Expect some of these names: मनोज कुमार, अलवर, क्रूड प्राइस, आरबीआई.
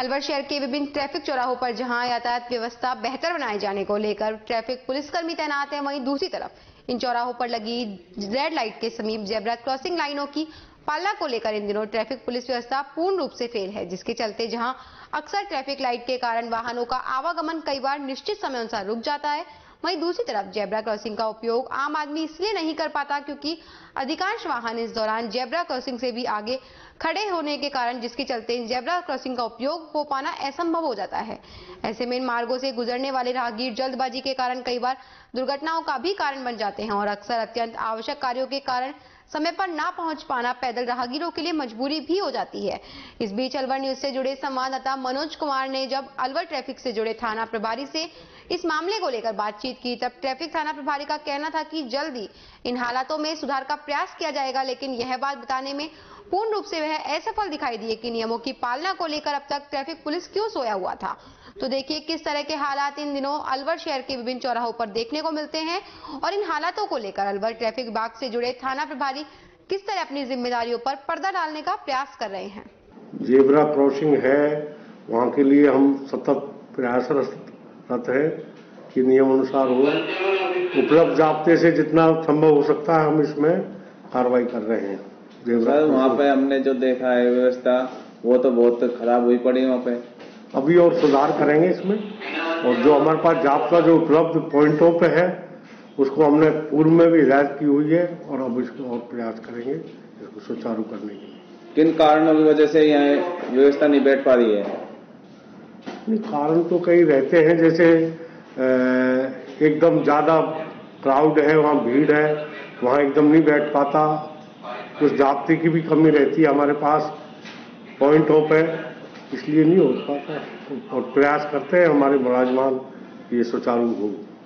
अलवर शहर के विभिन्न ट्रैफिक चौराहों पर जहां यातायात व्यवस्था बेहतर बनाए जाने को लेकर ट्रैफिक पुलिसकर्मी तैनात हैं, वहीं दूसरी तरफ इन चौराहों पर लगी रेड लाइट के समीप जेब्रा क्रॉसिंग लाइनों की पालना को लेकर इन दिनों ट्रैफिक पुलिस व्यवस्था पूर्ण रूप से फेल है, जिसके चलते जहां अक्सर ट्रैफिक लाइट के कारण वाहनों का आवागमन कई बार निश्चित समय अनुसार रुक जाता है। वहीं दूसरी तरफ जेब्रा क्रॉसिंग का उपयोग आम आदमी इसलिए नहीं कर पाता क्योंकि अधिकांश वाहन इस दौरान जेब्रा क्रॉसिंग से भी आगे खड़े होने के कारण, जिसके चलते इन जेब्रा क्रॉसिंग का उपयोग हो पाना असंभव हो जाता है। ऐसे में इन मार्गों से गुजरने वाले राहगीर जल्दबाजी के कारण कई बार दुर्घटनाओं का भी कारण बन जाते हैं और अक्सर अत्यंत आवश्यक कार्यों के कारण समय पर ना पहुंच पाना पैदल राहगीरों के लिए मजबूरी भी हो जाती है। इस बीच अलवर न्यूज से जुड़े संवाददाता मनोज कुमार ने जब अलवर ट्रैफिक से जुड़े थाना प्रभारी से इस मामले को लेकर बातचीत की, तब ट्रैफिक थाना प्रभारी का कहना था कि जल्दी इन हालातों में सुधार का प्रयास किया जाएगा, लेकिन यह बात बताने में पूर्ण रूप से वह असफल दिखाई दिए कि नियमों की पालना को लेकर अब तक ट्रैफिक पुलिस क्यों सोया हुआ था। तो देखिए किस तरह के हालात इन दिनों अलवर शहर के विभिन्न चौराहों पर देखने को मिलते हैं और इन हालातों को लेकर अलवर ट्रैफिक विभाग से जुड़े थाना प्रभारी किस तरह अपनी जिम्मेदारियों पर पर्दा डालने का प्रयास कर रहे हैं। जेब्रा क्रॉसिंग है, वहाँ के लिए हम सतत प्रयासरत है कि नियम अनुसार हो, उपलब्ध जाब्ते से जितना संभव हो सकता है हम इसमें कार्रवाई कर रहे हैं। सर वहाँ पे हमने जो देखा है व्यवस्था वो तो बहुत खराब हुई पड़ी वहाँ पे, अभी और सुधार करेंगे इसमें, और जो हमारे पास जाब्ता जो उपलब्ध पॉइंटों पे है उसको हमने पूर्व में भी हिदायत की हुई है और अब इसको और प्रयास करेंगे इसको सुचारू करने के लिए। किन कारणों की वजह से यहाँ व्यवस्था नहीं बैठ पा रही है? कारण तो कई रहते हैं, जैसे एकदम ज्यादा क्राउड है, वहाँ भीड़ है, वहाँ एकदम नहीं बैठ पाता, कुछ जाब्ते की भी कमी रहती है हमारे पास पॉइंटों पे, इसलिए नहीं हो पाता और प्रयास करते हैं हमारे मुलाजमान ये सुचारू हो।